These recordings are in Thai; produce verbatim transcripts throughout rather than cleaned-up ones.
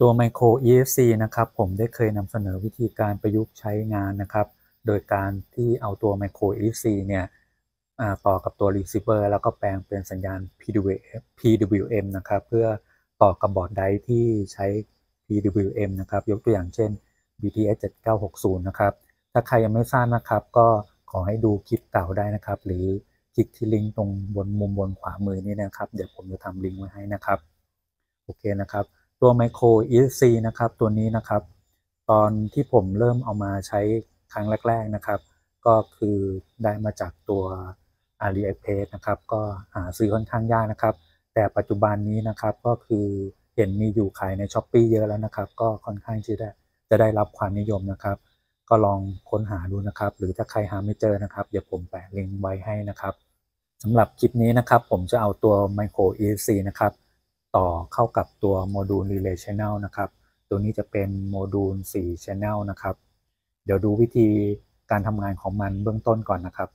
ตัว micro อี เอฟ ซี นะครับผมได้เคยนำเสนอวิธีการประยุกต์ใช้งานนะครับโดยการที่เอาตัว micro อี เอฟ ซี เนี่ยต่อกับตัว receiver แล้วก็แปลงเป็นสัญญาณ พี ดับเบิลยู เอ็ม นะครับเพื่อต่อกับบอร์ดไดร์ที่ใช้ พี ดับเบิลยู เอ็ม นะครับยกตัวอย่างเช่น บี ที เอส เจ็ดเก้าหกศูนย์ นะครับถ้าใครยังไม่ทราบนะครับก็ขอให้ดูคลิปเก่าได้นะครับหรือคลิกที่ลิงก์ตรงบนมุมบนขวามือนี่นะครับเดี๋ยวผมจะทำลิงก์ไว้ให้นะครับโอเคนะครับตัว micro อี เอฟ ซี นะครับตัวนี้นะครับตอนที่ผมเริ่มเอามาใช้ครั้งแรกๆนะครับก็คือได้มาจากตัว AliExpress นะครับก็หาซื้อค่อนข้างยากนะครับแต่ปัจจุบันนี้นะครับก็คือเห็นมีอยู่ขายใน Shopee เยอะแล้วนะครับก็ค่อนข้างจะได้จะได้รับความนิยมนะครับก็ลองค้นหาดูนะครับหรือถ้าใครหาไม่เจอนะครับเดี๋ยวผมแปะลิงก์ไว้ให้นะครับสำหรับคลิปนี้นะครับผมจะเอาตัว micro อี เอฟ ซี นะครับต่อเข้ากับตัวโมดูล Relay Channel นะครับตัวนี้จะเป็นโมดูลสี่ Channel นะครับเดี๋ยวดูวิธีการทำงานของมันเบื้องต้นก่อนนะครับ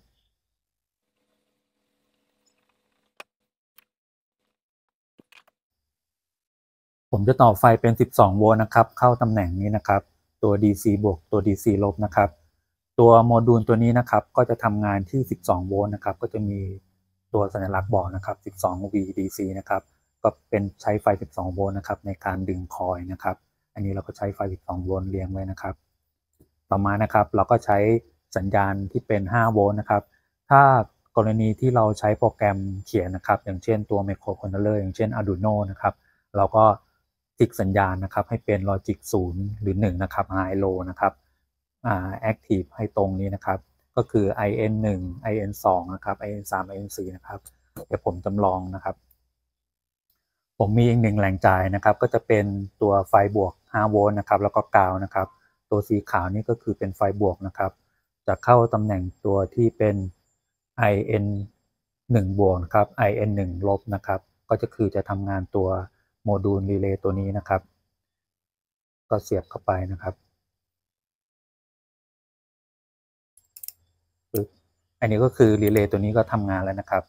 ผมจะต่อไฟเป็นสิบสองโวลต์นะครับเข้าตำแหน่งนี้นะครับตัว ดี ซี บวกตัว ดี ซี ลบนะครับตัวโมดูลตัวนี้นะครับก็จะทำงานที่สิบสองโวลต์นะครับก็จะมีตัวสัญลักษณ์บอกนะครับสิบสอง V ดี ซี นะครับก็เป็นใช้ไฟสิบสองโวลต์นะครับในการดึงคอยล์นะครับอันนี้เราก็ใช้ไฟสิบสองโวลต์เรียงไว้นะครับต่อมานะครับเราก็ใช้สัญญาณที่เป็นห้าโวลต์นะครับถ้ากรณีที่เราใช้โปรแกรมเขียนนะครับอย่างเช่นตัว microcontroller อย่างเช่น Arduino นะครับเราก็ติ๊กสัญญาณนะครับให้เป็น logic ศูนย์หรือหนึ่งนะครับ high low นะครับอ่า active ให้ตรงนี้นะครับก็คือ ไอ เอ็น หนึ่ง ไอ เอ็น สอง นะครับ ไอ เอ็น สาม ไอ เอ็น สี่ นะครับเดี๋ยวผมจำลองนะครับผมมีอีกหนึ่งแหล่งจ่ายนะครับก็จะเป็นตัวไฟบวกห้าโวลต์นะครับแล้วก็กาวนะครับตัวสีขาวนี่ก็คือเป็นไฟบวกนะครับจะเข้าตำแหน่งตัวที่เป็น ไอ เอ็น หนึ่ง บวกนะครับ ไอ เอ็น หนึ่ง ลบนะครับก็จะคือจะทำงานตัวโมดูลรีเลย์ตัวนี้นะครับก็เสียบเข้าไปนะครับอันนี้ก็คือรีเลย์ตัวนี้ก็ทำงานแล้วนะครับ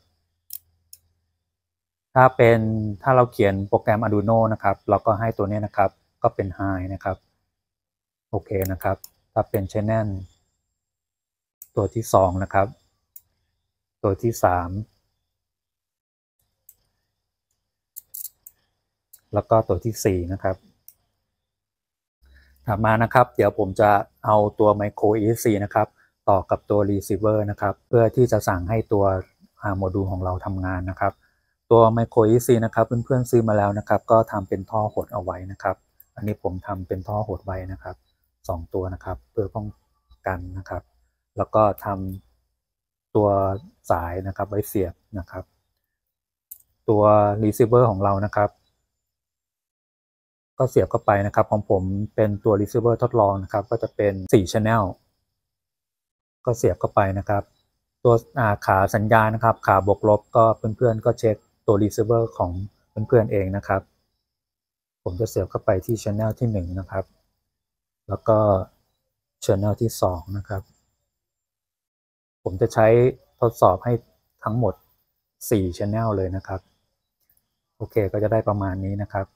ถ้าเป็นถ้าเราเขียนโปรแกรม Arduino นะครับเราก็ให้ตัวนี้นะครับก็เป็น High นะครับโอเคนะครับถ้าเป็น Channel ตัวที่สองนะครับตัวที่สามแล้วก็ตัวที่สี่นะครับถัดมานะครับเดี๋ยวผมจะเอาตัว micro อี เอฟ ซี นะครับต่อกับตัว Receiver นะครับเพื่อที่จะสั่งให้ตัวโมดูลของเราทำงานนะครับตัว micro อี เอฟ ซี นะครับเพื่อนๆซื้อมาแล้วนะครับก็ทำเป็นท่อหดเอาไว้นะครับอันนี้ผมทำเป็นท่อหดไว้นะครับสองตัวนะครับเพื่อป้องกันนะครับแล้วก็ทำตัวสายนะครับไว้เสียบนะครับตัว receiver ของเรานะครับก็เสียบเข้าไปนะครับของผมเป็นตัว receiver ทดลองนะครับก็จะเป็นสี่ channel ก็เสียบเข้าไปนะครับตัวขาสัญญาณนะครับขาบวกลบก็เพื่อนๆก็เช็คตัว receiver ของเพื่อนๆเองนะครับผมจะเสียบเข้าไปที่ channel ที่หนึ่งนะครับแล้วก็ channel ที่สองนะครับผมจะใช้ทดสอบให้ทั้งหมดสี่ channel เลยนะครับโอเคก็จะได้ประมาณนี้นะครับ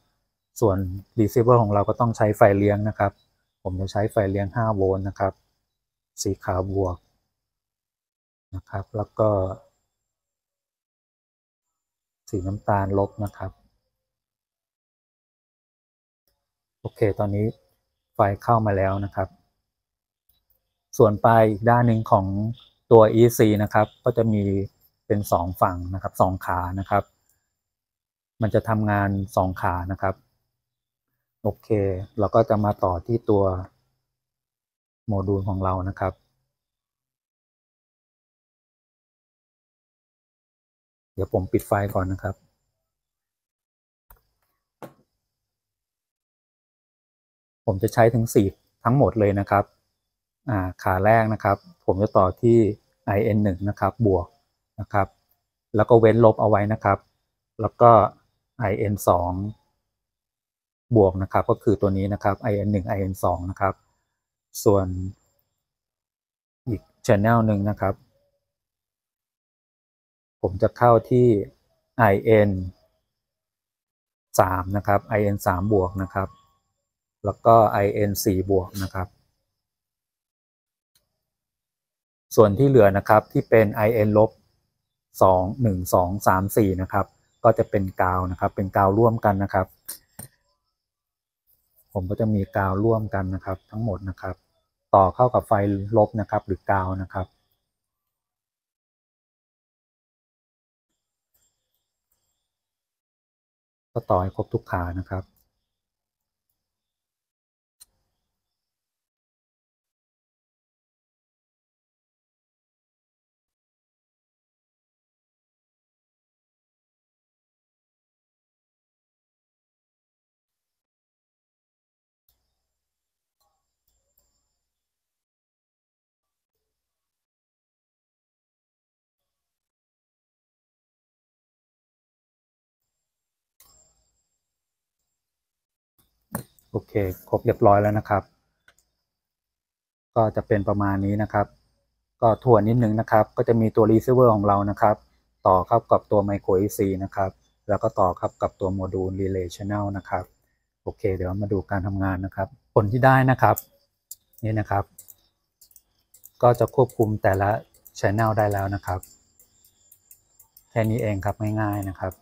ส่วน receiver ของเราก็ต้องใช้ไฟเลี้ยงนะครับผมจะใช้ไฟเลี้ยงห้าโวลต์นะครับสีขาวบวกนะครับแล้วก็สีน้ำตาลลบนะครับโอเคตอนนี้ไฟเข้ามาแล้วนะครับส่วนปลายอีกด้านหนึ่งของตัว อี ซี นะครับก็จะมีเป็นสองฝั่งนะครับสองขานะครับมันจะทำงานสองขานะครับโอเคเราก็จะมาต่อที่ตัวโมดูลของเรานะครับเดี๋ยวผมปิดไฟก่อนนะครับผมจะใช้ถึงสี่ทั้งหมดเลยนะครับขาแรกนะครับผมจะต่อที่ ไอ เอ็น หนึ่ง นะครับบวกนะครับแล้วก็เว้นลบเอาไว้นะครับแล้วก็ ไอ เอ็น สอง บวกนะครับก็คือตัวนี้นะครับ ไอ เอ็น หนึ่ง ไอ เอ็น สอง นะครับส่วนอีก channel หนึ่งนะครับผมจะเข้าที่ ไอ เอ็น สาม นะครับ ไอ เอ็น สาม บวกนะครับ แล้วก็ ไอ เอ็น ซี บวกนะครับส่วนที่เหลือนะครับที่เป็น ไอ เอ็น ลบสอง หนึ่ง สอง สาม สี่นะครับก็จะเป็นกาวนะครับเป็นกาวร่วมกันนะครับผมก็จะมีกาวร่วมกันนะครับทั้งหมดนะครับต่อเข้ากับไฟลบนะครับหรือกาวนะครับก็ต่อให้ครบทุกขานะครับโอเคครบเรียบร้อยแล้วนะครับก็จะเป็นประมาณนี้นะครับก็ทวนนิดนึงนะครับก็จะมีตัวรีเซิร์ฟเวอร์ของเรานะครับต่อเข้ากับตัว micro อี เอฟ ซี นะครับแล้วก็ต่อเข้ากับตัวโมดูล relay channel นะครับโอเคเดี๋ยวมาดูการทำงานนะครับผลที่ได้นะครับนี่นะครับก็จะควบคุมแต่ละ channel ได้แล้วนะครับแค่นี้เองครับง่ายๆนะครับ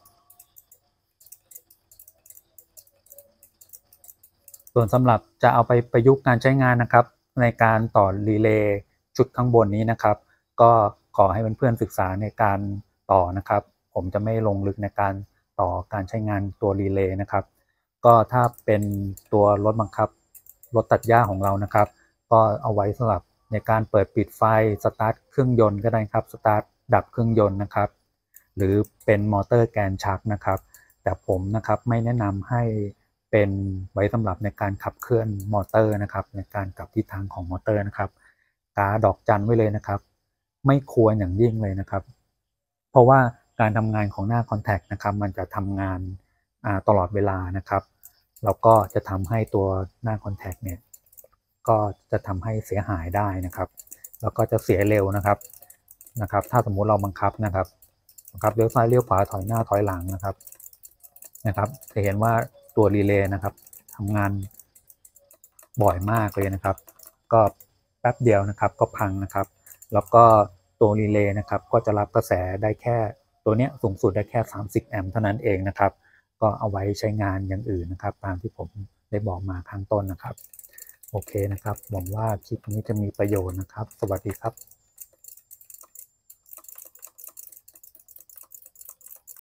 ส่วนสำหรับจะเอาไปประยุกต์การใช้งานนะครับในการต่อรีเลย์ชุดข้างบนนี้นะครับก็ขอให้เพื่อนๆศึกษาในการต่อนะครับผมจะไม่ลงลึกในการต่อการใช้งานตัวรีเลย์นะครับก็ถ้าเป็นตัวรถบังคับรถตัดหญ้าของเรานะครับก็เอาไว้สำหรับในการเปิดปิดไฟสตาร์ทเครื่องยนต์ก็ได้ครับสตาร์ทดับเครื่องยนต์นะครับหรือเป็นมอเตอร์แกนชักนะครับแต่ผมนะครับไม่แนะนำให้เป็นไว้สำหรับในการขับเคลื่อนมอเตอร์นะครับในการกลับทิศทางของมอเตอร์นะครับกาดอกจันไว้เลยนะครับไม่ควรอย่างยิ่งเลยนะครับเพราะว่าการทำงานของหน้าคอนแทคนะครับมันจะทำงานตลอดเวลานะครับแล้วก็จะทำให้ตัวหน้าคอนแทคเนี่ยก็จะทำให้เสียหายได้นะครับแล้วก็จะเสียเร็วนะครับนะครับถ้าสมมุติเราบังคับนะครับบังคับเลี้ยวซ้ายเลี้ยวขวาถอยหน้าถอยหลังนะครับนะครับจะเห็นว่าตัวรีเลย์นะครับทำงานบ่อยมากเลยนะครับก็แป๊บเดียวนะครับก็พังนะครับแล้วก็ตัวรีเลย์นะครับก็จะรับกระแสได้แค่ตัวเนี้ยสูงสุดได้แค่สามสิบแอมป์เท่านั้นเองนะครับก็เอาไว้ใช้งานอย่างอื่นนะครับตามที่ผมได้บอกมาข้างต้นนะครับโอเคนะครับหวังว่าคลิปนี้จะมีประโยชน์นะครับสวัสดีครับ